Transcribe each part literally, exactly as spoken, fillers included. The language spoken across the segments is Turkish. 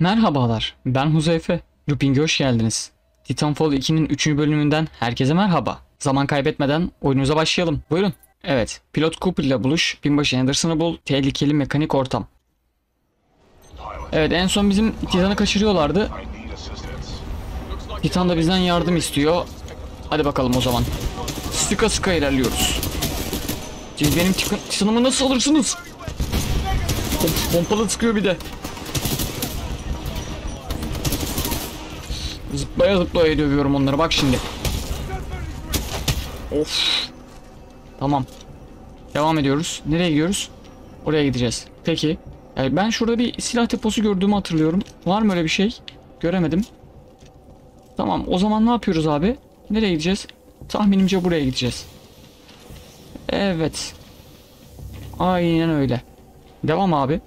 Merhabalar, ben Huzeyfe. Looping'e hoş geldiniz. Titanfall ikinin üçüncü bölümünden herkese merhaba. Zaman kaybetmeden oyunumuza başlayalım. Buyurun. Evet, pilot Cooper ile buluş, Pinbaşı Anderson'ı bul, tehlikeli mekanik ortam. Evet, en son bizim Titan'ı kaçırıyorlardı. Titan da bizden yardım istiyor. Hadi bakalım o zaman. Sıka sıka ilerliyoruz. Siz benim Titan'ımı nasıl alırsınız? Pompalı sıkıyor bir de. Zıplaya zıplaya dövüyorum onları. Bak şimdi. Of. Tamam. Devam ediyoruz. Nereye gidiyoruz? Oraya gideceğiz. Peki. Yani ben şurada bir silah deposu gördüğümü hatırlıyorum. Var mı öyle bir şey? Göremedim. Tamam. O zaman ne yapıyoruz abi? Nereye gideceğiz? Tahminimce buraya gideceğiz. Evet. Aynen öyle. Devam abi.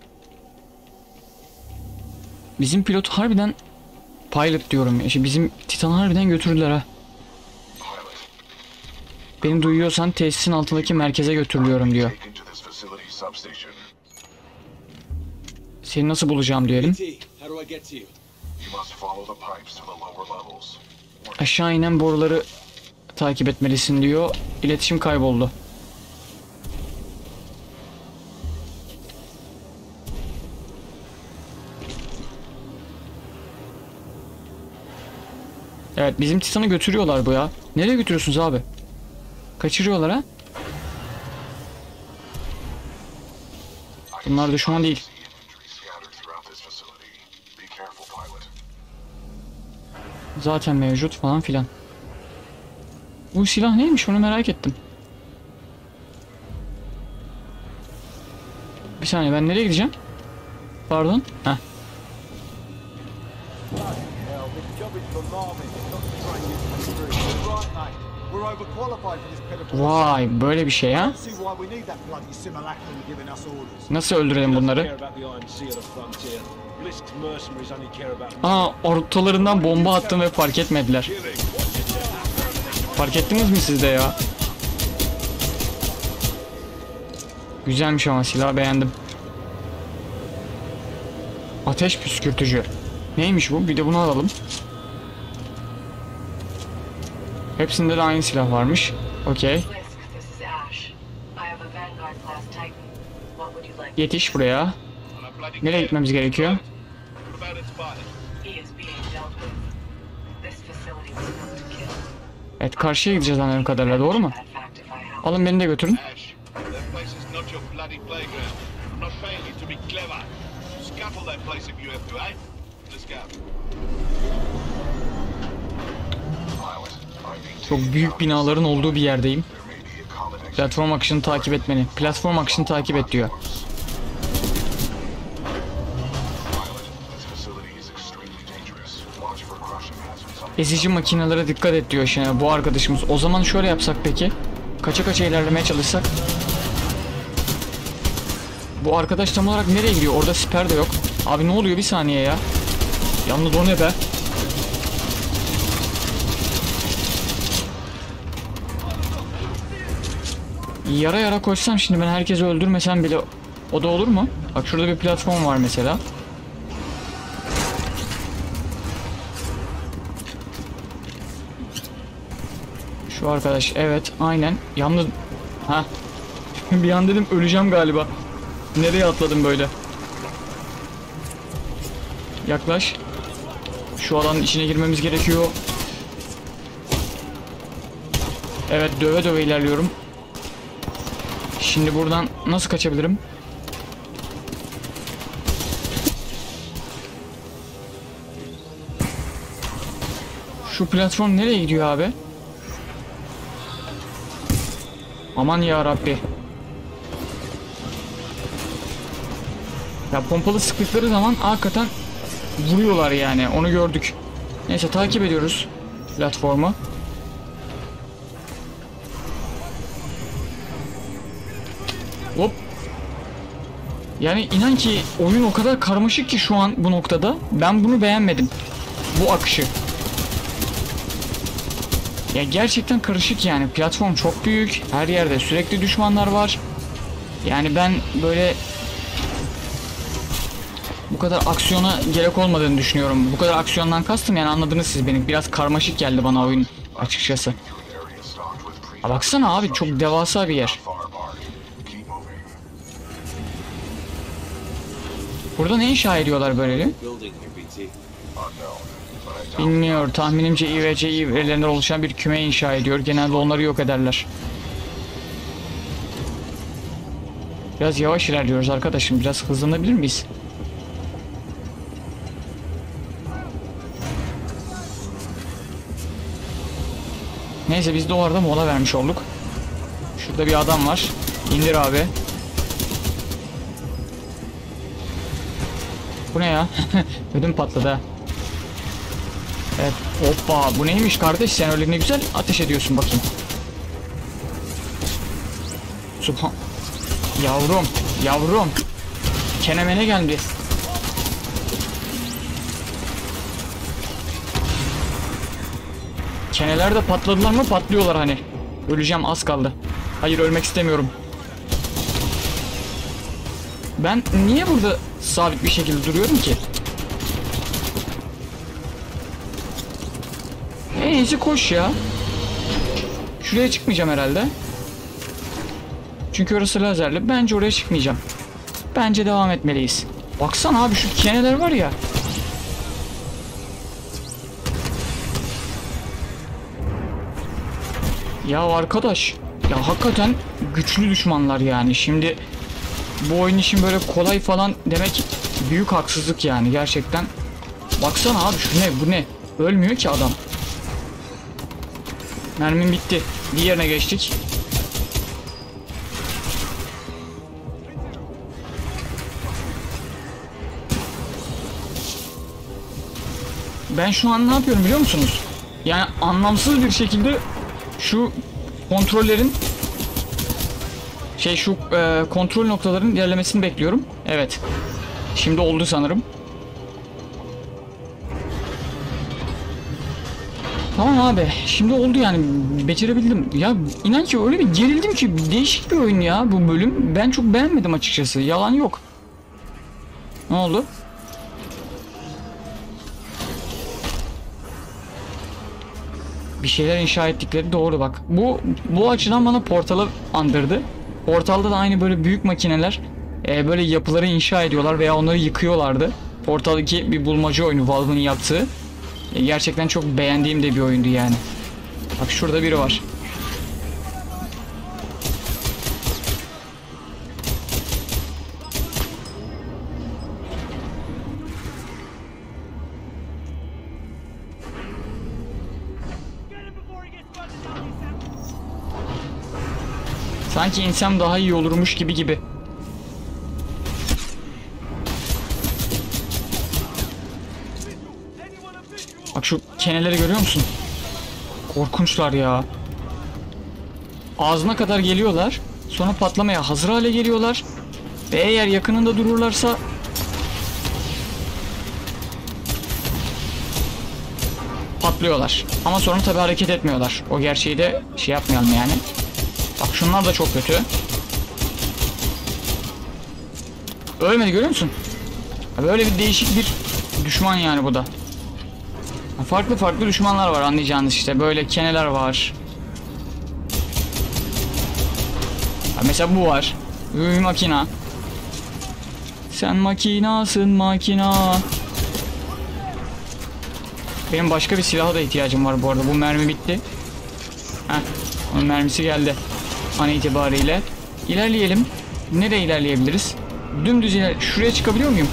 Bizim pilot harbiden... Pilot diyorum ya. İşte bizim Titan'ı harbiden götürdüler ha. Beni duyuyorsan tesisin altındaki merkeze götürülüyorum diyor. Seni nasıl bulacağım diyelim. Aşağı inen boruları takip etmelisin diyor. İletişim kayboldu. Evet, bizim Titan'ı götürüyorlar bu ya. Nereye götürüyorsunuz abi? Kaçırıyorlar ha? Bunlar düşman değil. Zaten mevcut falan filan. Bu silah neymiş onu merak ettim. Bir saniye, ben nereye gideceğim? Pardon. Heh. Vay, böyle bir şey ha? Nasıl öldürelim bunları? Aa, ortalarından bomba attım ve fark etmediler. Fark ettiniz mi siz de ya? Güzelmiş ama silahı beğendim. Ateş püskürtücü. Neymiş bu? Bir de bunu alalım. Hepsinde de aynı silah varmış. Okey. Yetiş buraya. Nereye gitmemiz gerekiyor? Evet, karşıya gideceğiz anladığım kadarıyla, doğru mu? Alın beni de götürün. Çok büyük binaların olduğu bir yerdeyim. Platform akışını takip etmeni. Platform akışını takip et diyor. Ezici makinelere dikkat et diyor şimdi bu arkadaşımız. O zaman şöyle yapsak peki. Kaça kaça ilerlemeye çalışsak. Bu arkadaş tam olarak nereye gidiyor? Orada siper de yok. Abi ne oluyor bir saniye ya. Yalnız o ne be? Yara yara koşsam şimdi ben herkesi öldürmesem bile o da olur mu? Bak şurada bir platform var mesela. Şu arkadaş, evet aynen. Yalnız ha bir an dedim öleceğim galiba. Nereye atladım böyle? Yaklaş. Şu alanın içine girmemiz gerekiyor. Evet, döve döve ilerliyorum. Şimdi buradan nasıl kaçabilirim? Şu platform nereye gidiyor abi? Aman ya Rabbi. Ya pompalı sıktıkları zaman hakikaten vuruyorlar yani. Onu gördük. Neyse, takip ediyoruz platformu. Hop. Yani inan ki oyun o kadar karmaşık ki şu an bu noktada. Ben bunu beğenmedim. Bu akışı. Ya gerçekten karışık yani. Platform çok büyük. Her yerde sürekli düşmanlar var. Yani ben böyle... kadar aksiyona gerek olmadığını düşünüyorum. Bu kadar aksiyondan kastım yani, anladınız siz beni. Biraz karmaşık geldi bana oyun açıkçası. Ha, baksana abi, çok devasa bir yer. Burada ne inşa ediyorlar böyle? Bilmiyor. Tahminimce İ V C üyelerinden oluşan bir küme inşa ediyor. Genelde onları yok ederler. Biraz yavaş ilerliyoruz arkadaşım. Biraz hızlanabilir miyiz? Neyse, biz de o arada mola vermiş olduk. Şurada bir adam var. İndir abi. Bu ne ya? Ödüm patladı. Evet. Hoppa. Bu neymiş kardeş? Sen öyle ne güzel ateş ediyorsun bakayım. Subhan. Yavrum. Yavrum. Kenemene geldi. Keneler de patladılar mı? Patlıyorlar hani. Öleceğim, az kaldı. Hayır, ölmek istemiyorum. Ben niye burada sabit bir şekilde duruyorum ki? En iyisi koş ya. Şuraya çıkmayacağım herhalde. Çünkü orası lazerli. Bence oraya çıkmayacağım. Bence devam etmeliyiz. Baksana abi, şu keneler var ya. Ya arkadaş. Ya hakikaten güçlü düşmanlar yani. Şimdi bu oyun için böyle kolay falan demek büyük haksızlık yani gerçekten. Baksana abi, şu ne, bu ne? Ölmüyor ki adam. Mermim bitti. Diğerine geçtik. Ben şu an ne yapıyorum biliyor musunuz? Yani anlamsız bir şekilde şu kontrollerin şey şu e, kontrol noktalarının ilerlemesini bekliyorum. Evet. Şimdi oldu sanırım. Tamam abi. Şimdi oldu yani. Becerebildim. Ya inan ki öyle bir gerildim ki, değişik bir oyun ya bu bölüm. Ben çok beğenmedim açıkçası. Yalan yok. Ne oldu? Bir şeyler inşa ettikleri doğru bak. Bu bu açıdan bana Portal'ı andırdı. Portal'da da aynı böyle büyük makineler e, böyle yapıları inşa ediyorlar veya onları yıkıyorlardı. Portal iki bir bulmaca oyunu, Valve'ın yaptığı. E, gerçekten çok beğendiğim de bir oyundu yani. Bak şurada biri var. Sanki insem daha iyi olurmuş gibi gibi. Bak şu keneleri görüyor musun? Korkunçlar ya. Ağzına kadar geliyorlar. Sonra patlamaya hazır hale geliyorlar. Ve eğer yakınında dururlarsa... patlıyorlar. Ama sonra tabii hareket etmiyorlar. O gerçeği de şey yapmayalım yani. Bak şunlar da çok kötü. Ölmedi, görüyor musun? Böyle bir değişik bir düşman yani bu da. Farklı farklı düşmanlar var, anlayacağınız işte. Böyle keneler var. Ya mesela bu var. Üy, makina. Sen makinasın makina. Benim başka bir silaha da ihtiyacım var bu arada. Bu mermi bitti. Heh, onun mermisi geldi. An itibariyle ilerleyelim. Nereye ilerleyebiliriz? Dümdüz iler... Şuraya çıkabiliyor muyum?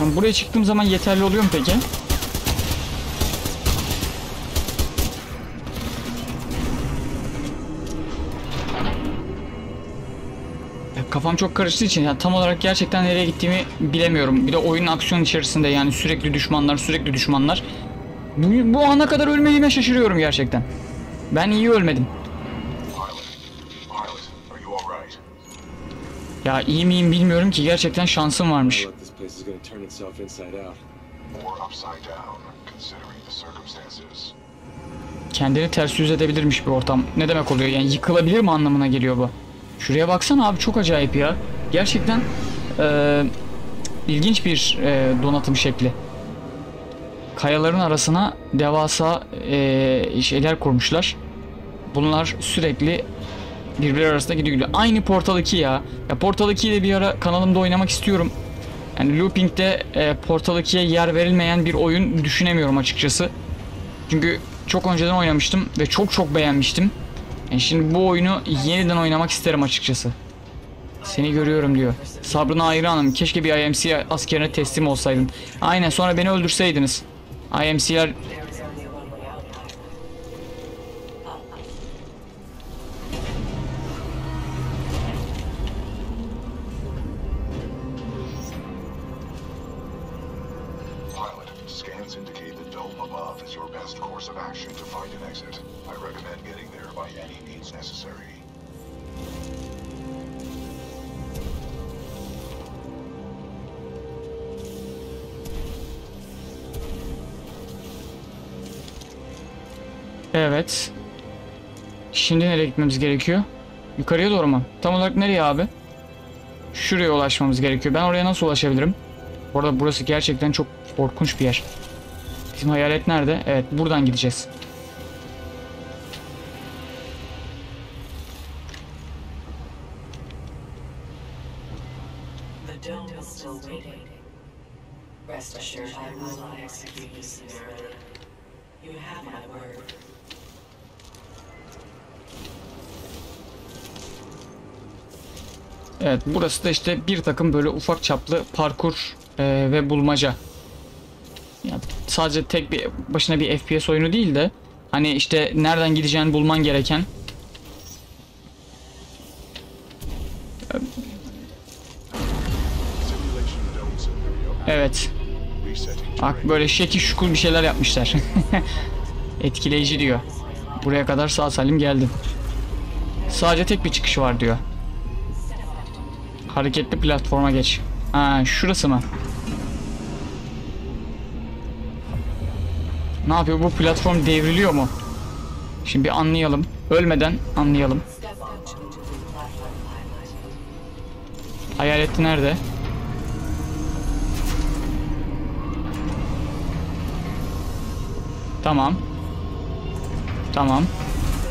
Yani buraya çıktığım zaman yeterli oluyor mu peki? Kafam çok karıştığı için yani tam olarak gerçekten nereye gittiğimi bilemiyorum. Bir de oyunun aksiyon içerisinde yani sürekli düşmanlar, sürekli düşmanlar. Bu, bu ana kadar ölmediğime şaşırıyorum gerçekten. Ben iyi ölmedim. Ya iyi miyim bilmiyorum ki, gerçekten şansım varmış. Kendini ters yüz edebilirmiş bir ortam. Ne demek oluyor yani, yıkılabilir mi anlamına geliyor bu. Şuraya baksana abi, çok acayip ya. Gerçekten e, ilginç bir e, donatım şekli. Kayaların arasına devasa e, şeyler kurmuşlar. Bunlar sürekli birbirleri arasında gidiyor. Aynı Portal iki ya. Ya Portal ikiyi de bir ara kanalımda oynamak istiyorum. Yani Looping'de e, Portal ikiye yer verilmeyen bir oyun düşünemiyorum açıkçası. Çünkü çok önceden oynamıştım ve çok çok beğenmiştim. Yani şimdi bu oyunu yeniden oynamak isterim açıkçası. Seni görüyorum diyor. Sabrına hayranım. Keşke bir I M C askerine teslim olsaydın. Aynen, sonra beni öldürseydiniz. I M C'ler... Evet. Şimdi nereye gitmemiz gerekiyor? Yukarıya doğru mu? Tam olarak nereye abi? Şuraya ulaşmamız gerekiyor. Ben oraya nasıl ulaşabilirim? Bu arada burası gerçekten çok korkunç bir yer. Bizim hayalet nerede? Evet, buradan gideceğiz. Evet, burası da işte bir takım böyle ufak çaplı parkur e, ve bulmaca. Yani sadece tek bir başına bir F P S oyunu değil de hani işte nereden gideceğini bulman gereken. Evet. Bak böyle şekil şukul bir şeyler yapmışlar. Etkileyici diyor. Buraya kadar sağ salim geldim. Sadece tek bir çıkış var diyor. Hareketli platforma geç. Ha, şurası mı? Ne yapıyor? Bu platform devriliyor mu? Şimdi bir anlayalım. Ölmeden anlayalım. Hayalet nerede? Tamam. Tamam.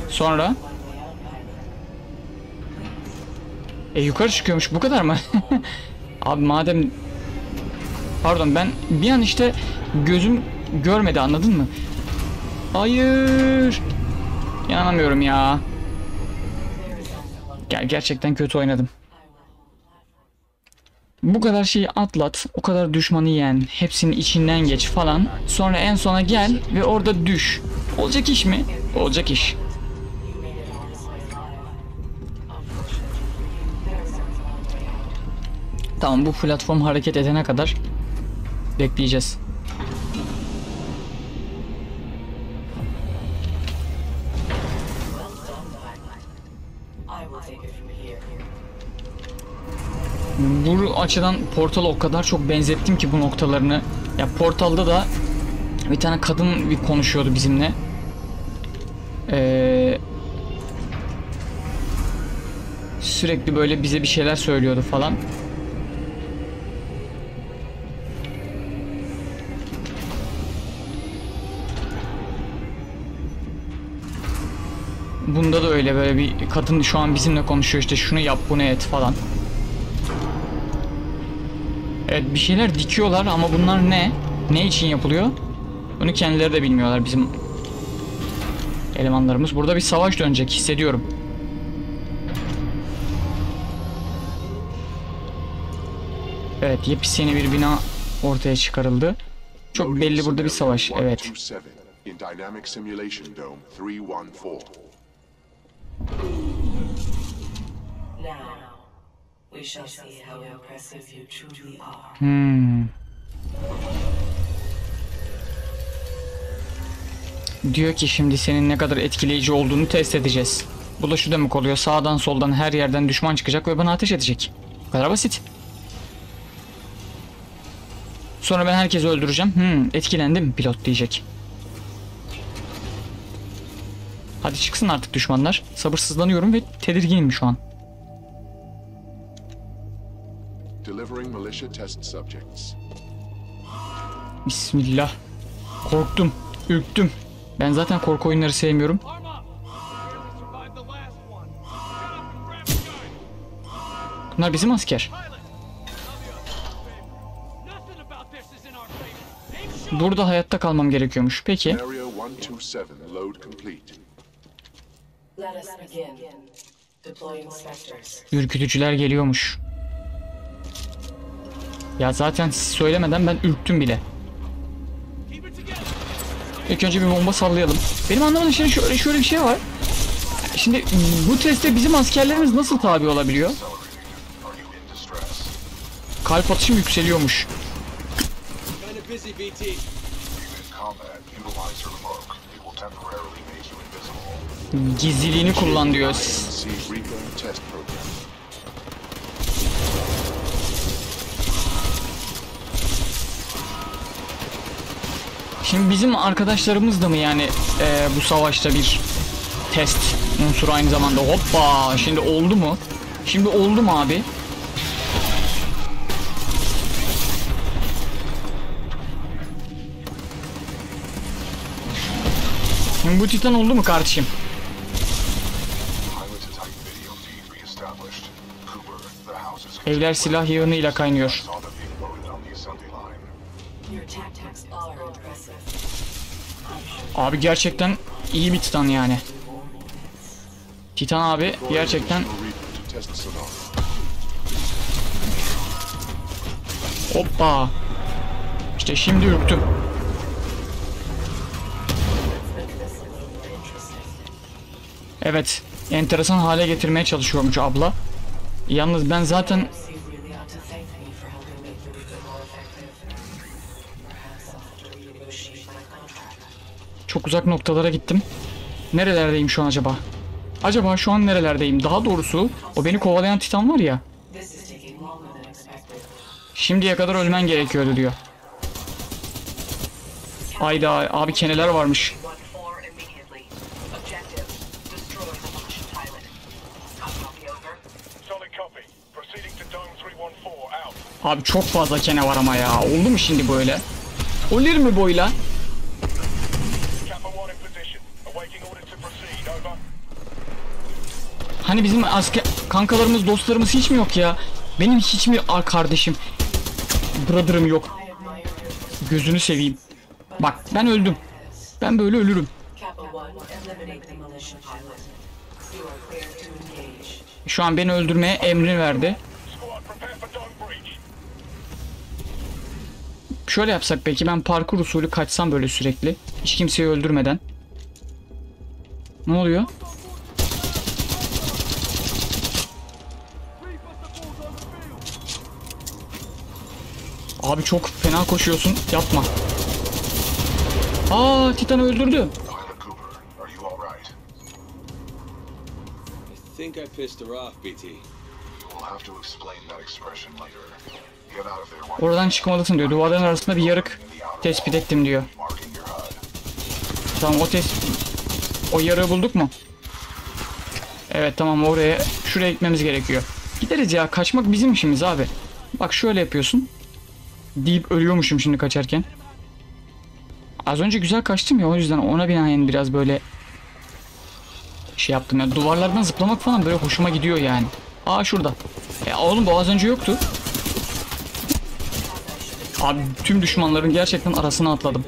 Sonra... E yukarı çıkıyormuş, bu kadar mı? Abi madem... Pardon, ben bir an işte gözüm görmedi, anladın mı? Hayır. İnanamıyorum ya. Ger- gerçekten kötü oynadım. Bu kadar şeyi atlat, o kadar düşmanı yen, hepsinin içinden geç falan. Sonra en sona gel ve orada düş. Olacak iş mi? Olacak iş. Tamam, bu platform hareket edene kadar bekleyeceğiz. Bu açıdan Portal'a o kadar çok benzettim ki bu noktalarını. Ya Portal'da da bir tane kadın bir konuşuyordu bizimle. Ee, sürekli böyle bize bir şeyler söylüyordu falan. Bunda da öyle, böyle bir kadın şu an bizimle konuşuyor, işte şunu yap, bunu et falan. Evet, bir şeyler dikiyorlar ama bunlar ne? Ne için yapılıyor? Bunu kendileri de bilmiyorlar bizim elemanlarımız. Burada bir savaş dönecek hissediyorum. Evet, yepyeni bir bina ortaya çıkarıldı. Çok belli burada bir savaş. Evet. Hmm. Diyor ki şimdi senin ne kadar etkileyici olduğunu test edeceğiz. Bu da şu demek oluyor, sağdan soldan her yerden düşman çıkacak ve bana ateş edecek. Bu kadar basit. Sonra ben herkesi öldüreceğim. Hmm, etkilendim pilot diyecek. Hadi çıksın artık düşmanlar. Sabırsızlanıyorum ve tedirginim şu an. Bismillah. Korktum, ürktüm. Ben zaten korku oyunları sevmiyorum. Bunlar bizim asker. Burada hayatta kalmam gerekiyormuş. Peki. Ürkütücüler geliyormuş. Ya zaten siz söylemeden ben ürktüm bile. İlk önce bir bomba sallayalım. Benim anlamadığım şey şöyle, şöyle bir şey var. Şimdi bu teste bizim askerlerimiz nasıl tabi olabiliyor? Kalp atışım yükseliyormuş. Gizliliğini kullan diyor. Şimdi bizim arkadaşlarımız da mı yani e, bu savaşta bir test unsuru aynı zamanda? Hoppa, şimdi oldu mu? Şimdi oldu mu abi? Şimdi bu Titan oldu mu kardeşim? Evler silah yığınıyla kaynıyor. Abi gerçekten iyi bir Titan yani. Titan abi gerçekten. Hoppa. İşte şimdi ürktüm. Evet, enteresan hale getirmeye çalışıyormuş abla. Yalnız ben zaten çok uzak noktalara gittim. Nerelerdeyim şu an acaba? Acaba şu an nerelerdeyim? Daha doğrusu o beni kovalayan Titan var ya. Şimdiye kadar ölmen gerekiyordu diyor. Hayda abi, keneler varmış. Abi çok fazla kene var ama ya. Oldu mu şimdi böyle? Olur mu böyle? Hani bizim asker kankalarımız, dostlarımız hiç mi yok ya? Benim hiç mi ar kardeşim, brother'ım yok? Gözünü seveyim. Bak ben öldüm. Ben böyle ölürüm. Şu an beni öldürmeye emri verdi. Şöyle yapsak peki, ben parkur usulü kaçsam böyle sürekli. Hiç kimseyi öldürmeden. Ne oluyor? Abi çok fena koşuyorsun. Yapma. Aa, Titan öldürdü. Oradan çıkmalısın diyor. Duvarların arasında bir yarık tespit ettim diyor. Tamam, o tespit, o yarığı bulduk mu? Evet tamam, oraya, şuraya gitmemiz gerekiyor. Gideriz ya, kaçmak bizim işimiz abi. Bak şöyle yapıyorsun deyip ölüyormuşum şimdi kaçarken. Az önce güzel kaçtım ya, o yüzden ona binaen biraz böyle şey yaptım ya. Duvarlardan zıplamak falan böyle hoşuma gidiyor yani. Aa şurada. Ya oğlum bu az önce yoktu. Abi tüm düşmanların gerçekten arasına atladım.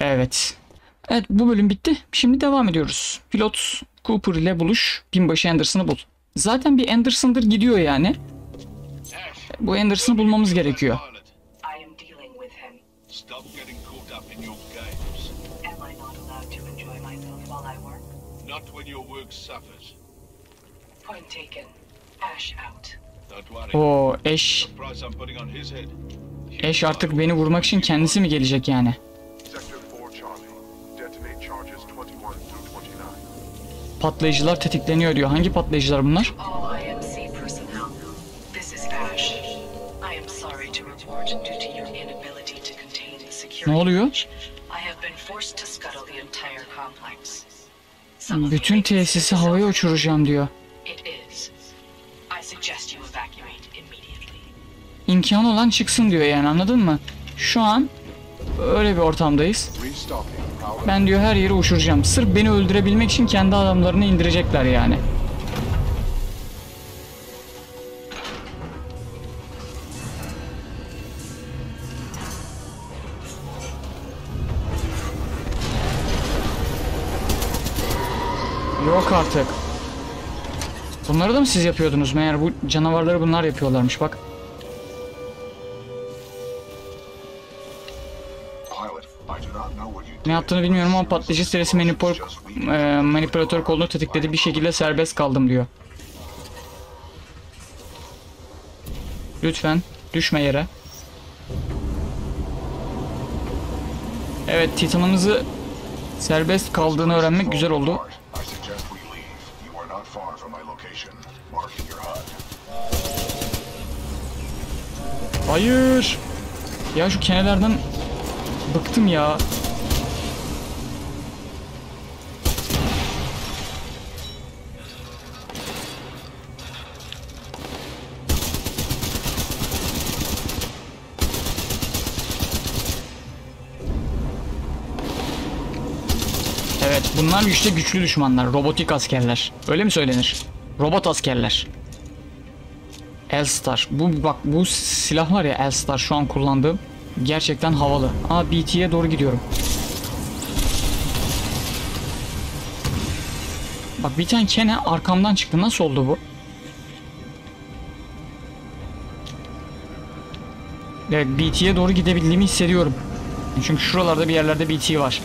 Evet. Evet, bu bölüm bitti. Şimdi devam ediyoruz. Pilot Cooper ile buluş. Pinbaşı Anderson'ı bul. Zaten bir Anderson'dır gidiyor yani. Bu Anderson'ı bulmamız gerekiyor. Oo, Ash. Ash artık beni vurmak için kendisi mi gelecek yani? Patlayıcılar tetikleniyor diyor. Hangi patlayıcılar bunlar? Ne oluyor? Bütün tesisi havaya uçuracağım diyor. İmkan olan çıksın diyor yani, anladın mı? Şu an öyle bir ortamdayız. Ben diyor her yere uçuracağım. Sırf beni öldürebilmek için kendi adamlarını indirecekler yani. Yok artık. Bunları da mı siz yapıyordunuz? Meğer bu canavarları bunlar yapıyorlarmış bak. Ne yaptığını bilmiyorum ama patlayıcı serisi manipol, e, manipülatör kolunu tetikledi. Bir şekilde serbest kaldım diyor. Lütfen düşme yere. Evet, Titan'ımızı serbest kaldığını öğrenmek güzel oldu. Hayır. Ya şu kenelerden bıktım ya. Evet, bunlar işte güçlü düşmanlar, robotik askerler. Öyle mi söylenir? Robot askerler. L-Star. Bu bak, bu silah var ya, L-Star şu an kullandığım. Gerçekten havalı. Aa, B T'ye doğru gidiyorum. Bak, bir tane kene arkamdan çıktı. Nasıl oldu bu? Evet, B T'ye doğru gidebildiğimi hissediyorum. Çünkü şuralarda bir yerlerde B T var.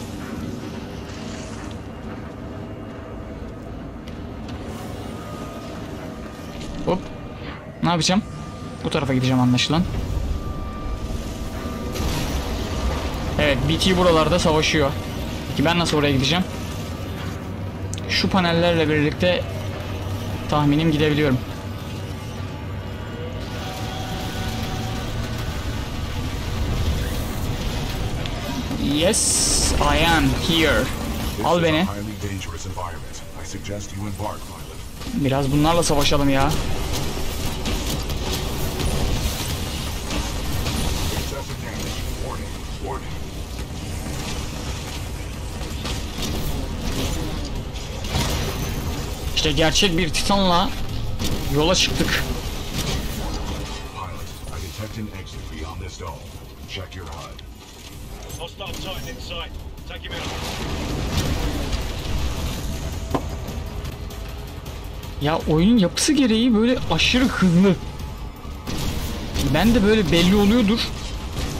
Hop. Ne yapacağım? Bu tarafa gideceğim anlaşılan. Evet, B T buralarda savaşıyor. Peki ben nasıl oraya gideceğim? Şu panellerle birlikte tahminim gidebiliyorum. Yes, I am here. Al beni. Biraz bunlarla savaşalım ya. İşte gerçek bir Titan'la yola çıktık. Ya oyunun yapısı gereği böyle aşırı hızlı. Ben de böyle belli oluyordur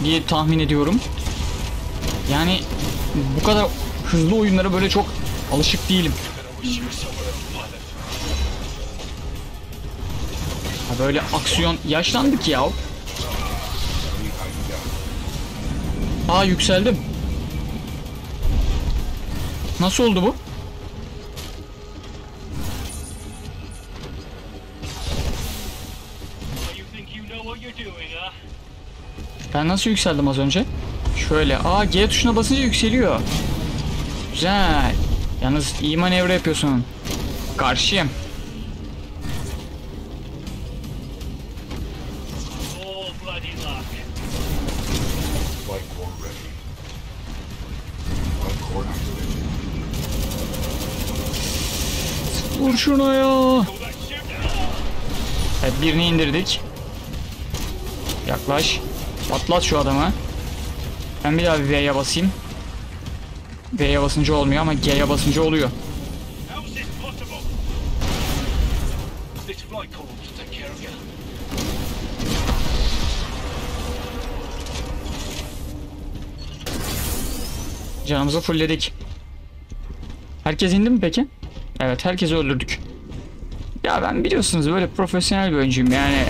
diye tahmin ediyorum. Yani bu kadar hızlı oyunlara böyle çok alışık değilim. Ha, böyle aksiyon, yaşlandık ya. Aa, yükseldim. Nasıl oldu bu? Ben nasıl yükseldim az önce? Şöyle, aa, G tuşuna basınca yükseliyor. Güzel. Yalnız iyi manevra yapıyorsun. Karşıyım. Vur şuna ya. Evet, birini indirdik. Yaklaş. Patlat şu adamı. Ben bir daha bir V'ye basayım. V'ye basınca olmuyor ama G'ye basınca oluyor. Canımızı fullledik. Herkes indi mi peki? Evet, herkesi öldürdük. Ya ben biliyorsunuz böyle profesyonel bir oyuncuyum yani,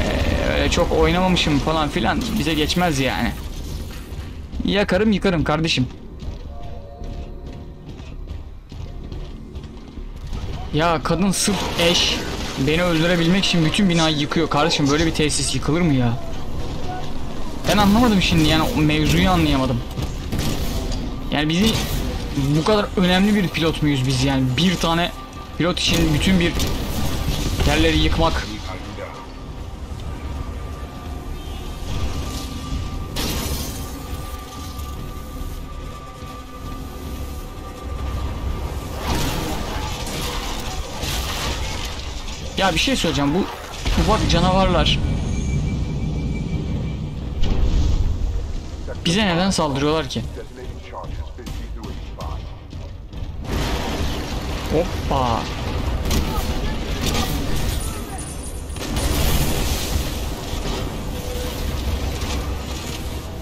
öyle çok oynamamışım falan filan, bize geçmez yani. Yakarım yıkarım kardeşim. Ya kadın sırf Ash beni öldürebilmek için bütün binayı yıkıyor kardeşim. Böyle bir tesis yıkılır mı ya? Ben anlamadım şimdi yani, mevzuyu anlayamadım. Yani bizi bu kadar önemli bir pilot muyuz biz yani? Bir tane pilot için bütün bir yerleri yıkmak. Ya bir şey söyleyeceğim, bu ufak canavarlar bize neden saldırıyorlar ki? Hoppa.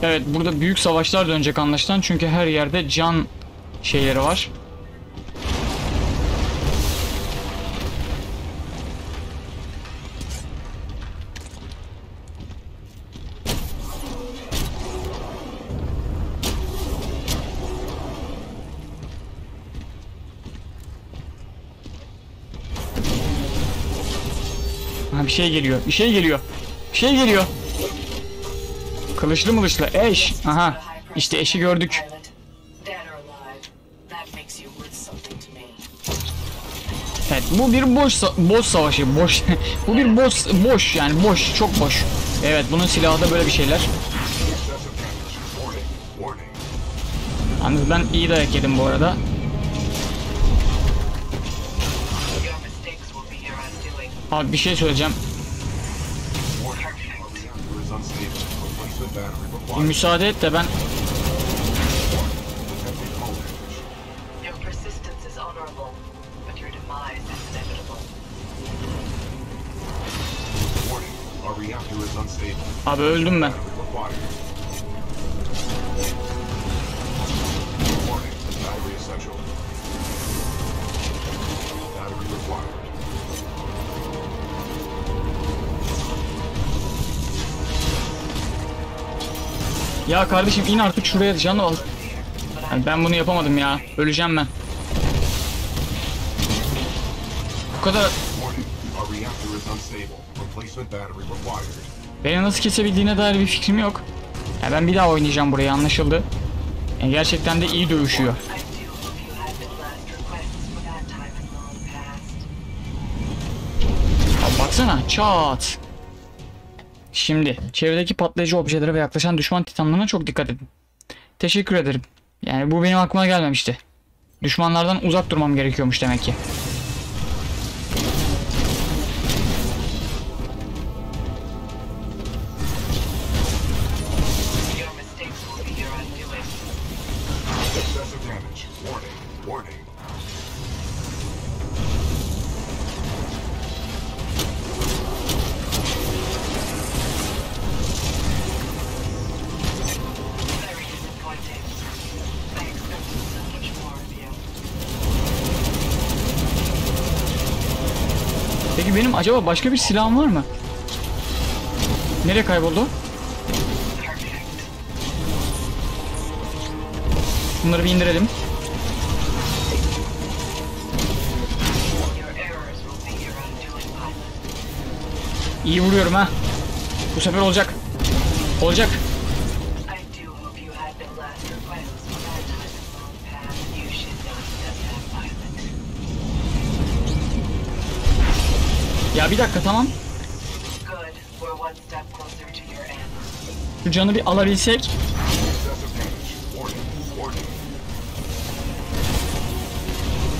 Evet, burada büyük savaşlar dönecek anlaşılan, çünkü her yerde can şeyleri var. Bir şey geliyor, bir şey geliyor, bir şey geliyor. Kılıçlı mılıçlı Ash. Aha, işte Ash'i gördük. Evet, bu bir boş boş savaşı, boş. Bu bir boş, boş yani boş, çok boş. Evet, bunun silahı da böyle bir şeyler. Yalnız ben iyi dayak yedim bu arada. Abi bir şey söyleyeceğim. Müsaade et de ben... Abi öldüm ben. Ya kardeşim in artık şuraya, canlı ol. Yani ben bunu yapamadım ya. Öleceğim ben. Bu kadar... Beni nasıl kesebildiğine dair bir fikrim yok. Ya ben bir daha oynayacağım buraya, anlaşıldı. Yani gerçekten de iyi dövüşüyor. Ya baksana, çat. Şimdi çevredeki patlayıcı objelere ve yaklaşan düşman titanlarına çok dikkat edin. Teşekkür ederim. Yani bu benim aklıma gelmemişti. Düşmanlardan uzak durmam gerekiyormuş demek ki. Benim acaba başka bir silahım var mı? Nereye kayboldu? Bunları bir indirelim. İyi vuruyorum ha. Bu sefer olacak. Olacak. Ya bir dakika, tamam. Şu canı bir alabilsek.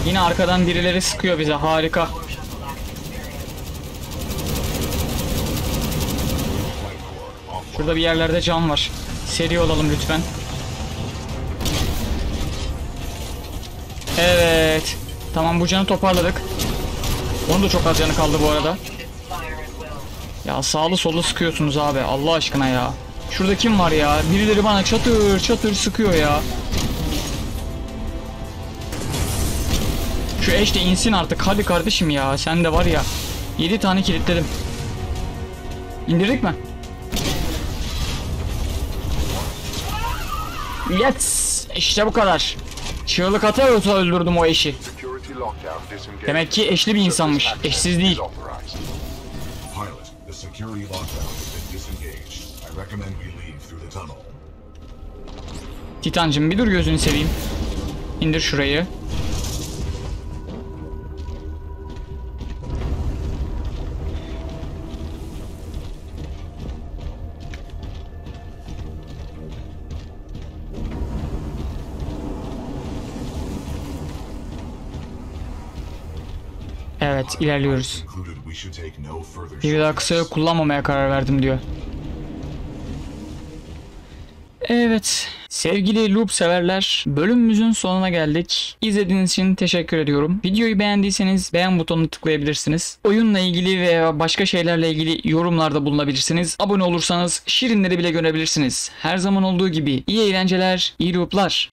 Yine arkadan birileri sıkıyor bize, harika. Şurada bir yerlerde can var. Seri olalım lütfen. Evet. Tamam, bu canı toparladık. Onun da çok az canı kaldı bu arada. Ya sağlı sollu sıkıyorsunuz abi, Allah aşkına ya. Şurada kim var ya? Birileri bana çatır çatır sıkıyor ya. Şu Ash de insin artık, hadi kardeşim ya. Sen de var ya. yedi tane kilitledim. İndirdik mi? Yes! İşte bu kadar. Çığlık atıyorsa öldürdüm o Ash'i. Demek ki eşli bir insanmış. Eşsiz değil. Titancım bir dur gözünü seveyim. İndir şurayı. Evet, ilerliyoruz. Bir daha kısa yol kullanmamaya karar verdim diyor. Evet. Sevgili loop severler, bölümümüzün sonuna geldik. İzlediğiniz için teşekkür ediyorum. Videoyu beğendiyseniz beğen butonunu tıklayabilirsiniz. Oyunla ilgili veya başka şeylerle ilgili yorumlarda bulunabilirsiniz. Abone olursanız şirinleri bile görebilirsiniz. Her zaman olduğu gibi iyi eğlenceler, iyi looplar.